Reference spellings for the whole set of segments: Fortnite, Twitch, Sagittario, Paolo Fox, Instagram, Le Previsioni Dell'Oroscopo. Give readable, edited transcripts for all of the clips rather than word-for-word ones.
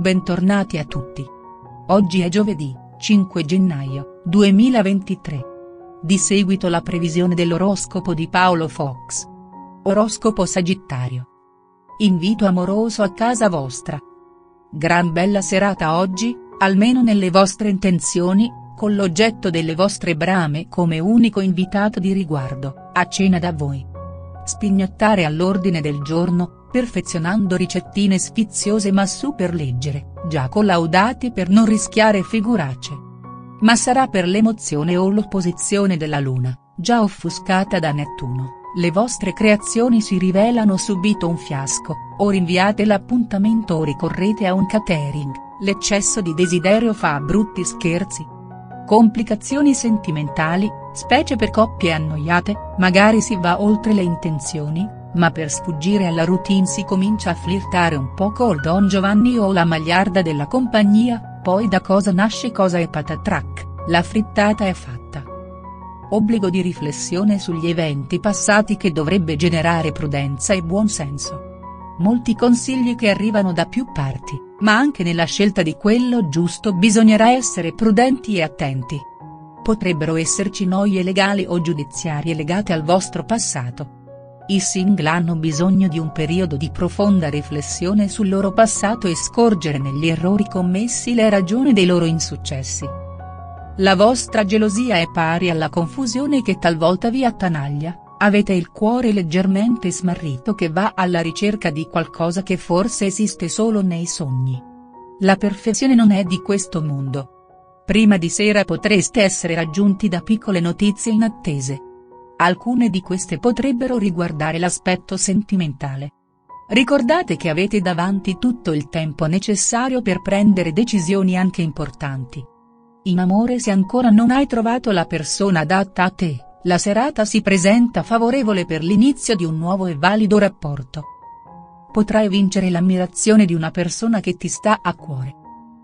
Bentornati a tutti. Oggi è giovedì, 5 gennaio, 2023. Di seguito la previsione dell'oroscopo di Paolo Fox. Oroscopo Sagittario. Invito amoroso a casa vostra. Gran bella serata oggi, almeno nelle vostre intenzioni, con l'oggetto delle vostre brame come unico invitato di riguardo, a cena da voi. Spignottare all'ordine del giorno, perfezionando ricettine sfiziose ma superleggere, già collaudate per non rischiare figuracce. Ma sarà per l'emozione o l'opposizione della luna, già offuscata da Nettuno, le vostre creazioni si rivelano subito un fiasco, o rinviate l'appuntamento o ricorrete a un catering, l'eccesso di desiderio fa brutti scherzi. Complicazioni sentimentali, specie per coppie annoiate, magari si va oltre le intenzioni, ma per sfuggire alla routine si comincia a flirtare un po' col Don Giovanni o la magliarda della compagnia, poi da cosa nasce cosa e patatrac, la frittata è fatta. Obbligo di riflessione sugli eventi passati che dovrebbe generare prudenza e buonsenso. Molti consigli che arrivano da più parti, ma anche nella scelta di quello giusto bisognerà essere prudenti e attenti. Potrebbero esserci noie legali o giudiziarie legate al vostro passato. I single hanno bisogno di un periodo di profonda riflessione sul loro passato e scorgere negli errori commessi le ragioni dei loro insuccessi. La vostra gelosia è pari alla confusione che talvolta vi attanaglia, avete il cuore leggermente smarrito che va alla ricerca di qualcosa che forse esiste solo nei sogni. La perfezione non è di questo mondo. Prima di sera potreste essere raggiunti da piccole notizie inattese. Alcune di queste potrebbero riguardare l'aspetto sentimentale. Ricordate che avete davanti tutto il tempo necessario per prendere decisioni anche importanti. In amore, se ancora non hai trovato la persona adatta a te, la serata si presenta favorevole per l'inizio di un nuovo e valido rapporto. Potrai vincere l'ammirazione di una persona che ti sta a cuore.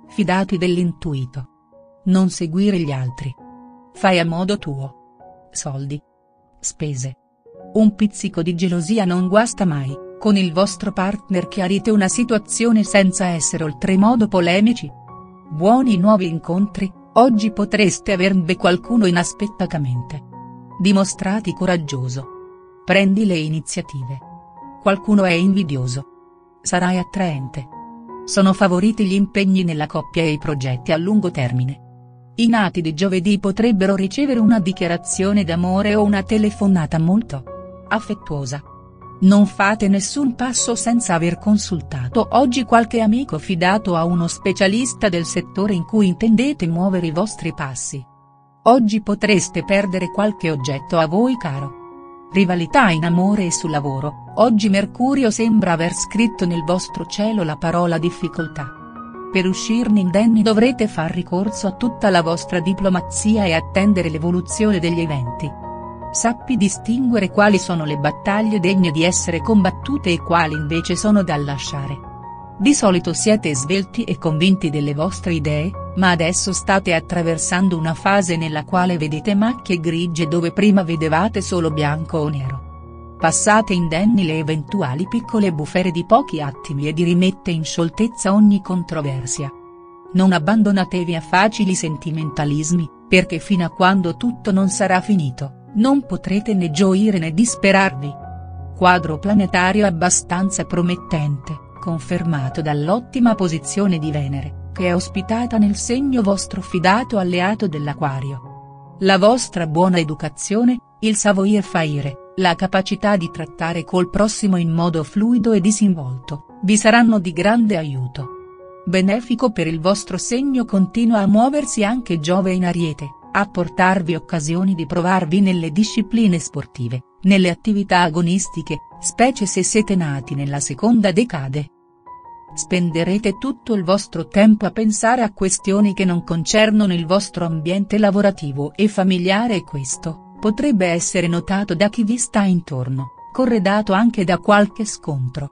Fidati dell'intuito. Non seguire gli altri. Fai a modo tuo. Soldi. Spese. Un pizzico di gelosia non guasta mai, con il vostro partner chiarite una situazione senza essere oltremodo polemici. Buoni nuovi incontri. Oggi potreste averne qualcuno inaspettatamente. Dimostrati coraggioso. Prendi le iniziative. Qualcuno è invidioso. Sarai attraente. Sono favoriti gli impegni nella coppia e i progetti a lungo termine. I nati di giovedì potrebbero ricevere una dichiarazione d'amore o una telefonata molto affettuosa. Non fate nessun passo senza aver consultato oggi qualche amico fidato a uno specialista del settore in cui intendete muovere i vostri passi. Oggi potreste perdere qualche oggetto a voi caro. Rivalità in amore e sul lavoro, oggi Mercurio sembra aver scritto nel vostro cielo la parola difficoltà. Per uscirne indenni dovrete far ricorso a tutta la vostra diplomazia e attendere l'evoluzione degli eventi. Sappi distinguere quali sono le battaglie degne di essere combattute e quali invece sono da lasciare. Di solito siete svelti e convinti delle vostre idee, ma adesso state attraversando una fase nella quale vedete macchie grigie dove prima vedevate solo bianco o nero. Passate indenni le eventuali piccole bufere di pochi attimi e di rimette in scioltezza ogni controversia. Non abbandonatevi a facili sentimentalismi, perché fino a quando tutto non sarà finito, non potrete né gioire né disperarvi. Quadro planetario abbastanza promettente, confermato dall'ottima posizione di Venere, che è ospitata nel segno vostro fidato alleato dell'Acquario. La vostra buona educazione, il savoir faire, la capacità di trattare col prossimo in modo fluido e disinvolto, vi saranno di grande aiuto. Benefico per il vostro segno continua a muoversi anche Giove in Ariete, a portarvi occasioni di provarvi nelle discipline sportive, nelle attività agonistiche, specie se siete nati nella seconda decade. Spenderete tutto il vostro tempo a pensare a questioni che non concernono il vostro ambiente lavorativo e familiare e questo potrebbe essere notato da chi vi sta intorno, corredato anche da qualche scontro.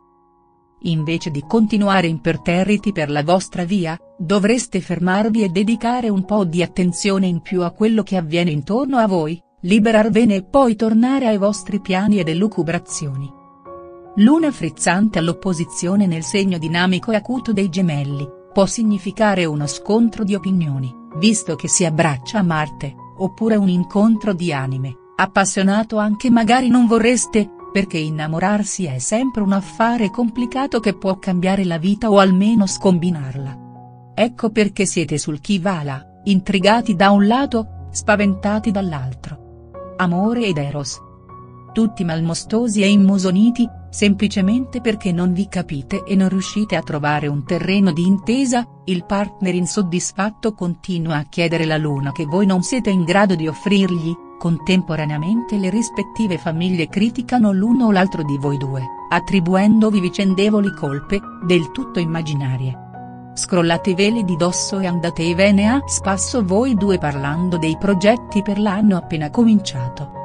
Invece di continuare imperterriti per la vostra via, dovreste fermarvi e dedicare un po' di attenzione in più a quello che avviene intorno a voi, liberarvene e poi tornare ai vostri piani ed elucubrazioni. Luna frizzante all'opposizione nel segno dinamico e acuto dei Gemelli, può significare uno scontro di opinioni, visto che si abbraccia Marte, oppure un incontro di anime, appassionato anche magari non vorreste, perché innamorarsi è sempre un affare complicato che può cambiare la vita o almeno scombinarla. Ecco perché siete sul chi va là, intrigati da un lato, spaventati dall'altro. Amore ed Eros. Tutti malmostosi e immosoniti, semplicemente perché non vi capite e non riuscite a trovare un terreno di intesa, il partner insoddisfatto continua a chiedere la luna che voi non siete in grado di offrirgli. Contemporaneamente le rispettive famiglie criticano l'uno o l'altro di voi due, attribuendovi vicendevoli colpe, del tutto immaginarie. Scrollateveli di dosso e andatevene a spasso voi due parlando dei progetti per l'anno appena cominciato.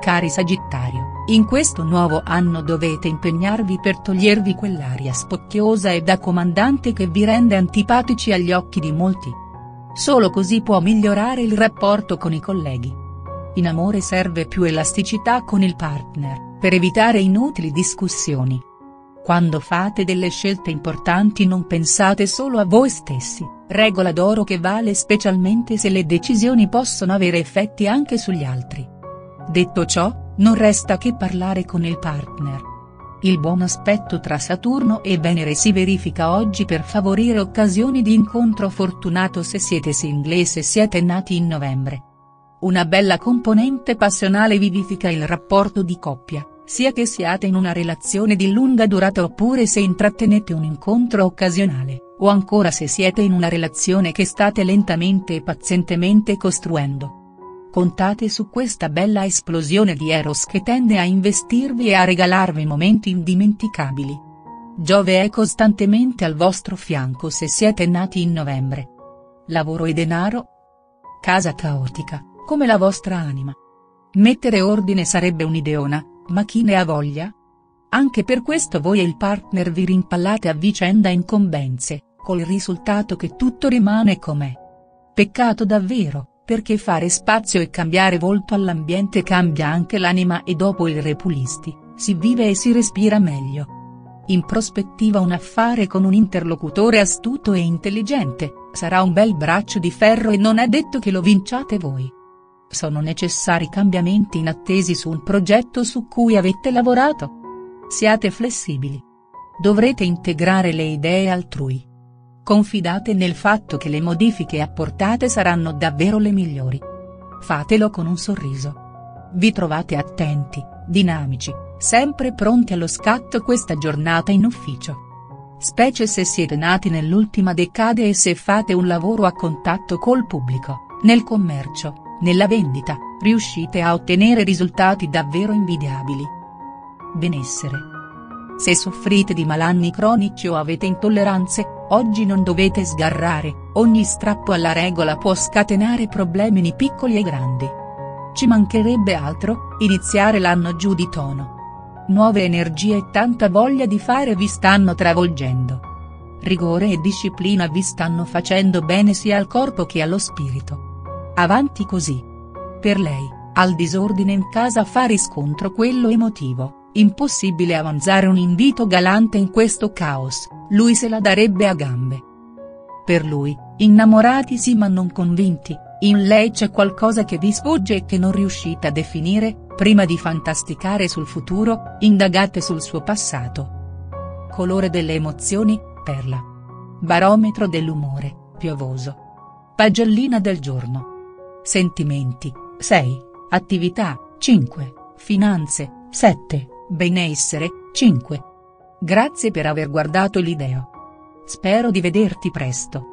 Cari Sagittario, in questo nuovo anno dovete impegnarvi per togliervi quell'aria spocchiosa e da comandante che vi rende antipatici agli occhi di molti. Solo così può migliorare il rapporto con i colleghi. In amore serve più elasticità con il partner, per evitare inutili discussioni. Quando fate delle scelte importanti non pensate solo a voi stessi, regola d'oro che vale specialmente se le decisioni possono avere effetti anche sugli altri. Detto ciò, non resta che parlare con il partner. Il buon aspetto tra Saturno e Venere si verifica oggi per favorire occasioni di incontro fortunato se siete single e se siete nati in novembre. Una bella componente passionale vivifica il rapporto di coppia, sia che siate in una relazione di lunga durata oppure se intrattenete un incontro occasionale, o ancora se siete in una relazione che state lentamente e pazientemente costruendo. Contate su questa bella esplosione di Eros che tende a investirvi e a regalarvi momenti indimenticabili. Giove è costantemente al vostro fianco se siete nati in novembre. Lavoro e denaro? Casa caotica, come la vostra anima. Mettere ordine sarebbe un'ideona, ma chi ne ha voglia? Anche per questo voi e il partner vi rimpallate a vicenda incombenze, col risultato che tutto rimane com'è. Peccato davvero, perché fare spazio e cambiare volto all'ambiente cambia anche l'anima e dopo il repulisti, si vive e si respira meglio. In prospettiva un affare con un interlocutore astuto e intelligente, sarà un bel braccio di ferro e non è detto che lo vinciate voi. Sono necessari cambiamenti inattesi su un progetto su cui avete lavorato. Siate flessibili. Dovrete integrare le idee altrui. Confidate nel fatto che le modifiche apportate saranno davvero le migliori. Fatelo con un sorriso. Vi trovate attenti, dinamici, sempre pronti allo scatto questa giornata in ufficio. Specie se siete nati nell'ultima decade e se fate un lavoro a contatto col pubblico, nel commercio, nella vendita, riuscite a ottenere risultati davvero invidiabili. Benessere. Se soffrite di malanni cronici o avete intolleranze, oggi non dovete sgarrare, ogni strappo alla regola può scatenare problemi nei piccoli e grandi. Ci mancherebbe altro, iniziare l'anno giù di tono. Nuove energie e tanta voglia di fare vi stanno travolgendo. Rigore e disciplina vi stanno facendo bene sia al corpo che allo spirito. Avanti così. Per lei, al disordine in casa fa riscontro quello emotivo, impossibile avanzare un invito galante in questo caos, lui se la darebbe a gambe. Per lui, innamorati sì ma non convinti, in lei c'è qualcosa che vi sfugge e che non riuscite a definire, prima di fantasticare sul futuro, indagate sul suo passato. Colore delle emozioni, perla. Barometro dell'umore, piovoso. Pagellina del giorno. Sentimenti, 6, attività, 5, finanze, 7, benessere, 5. Grazie per aver guardato l'ideo. Spero di vederti presto.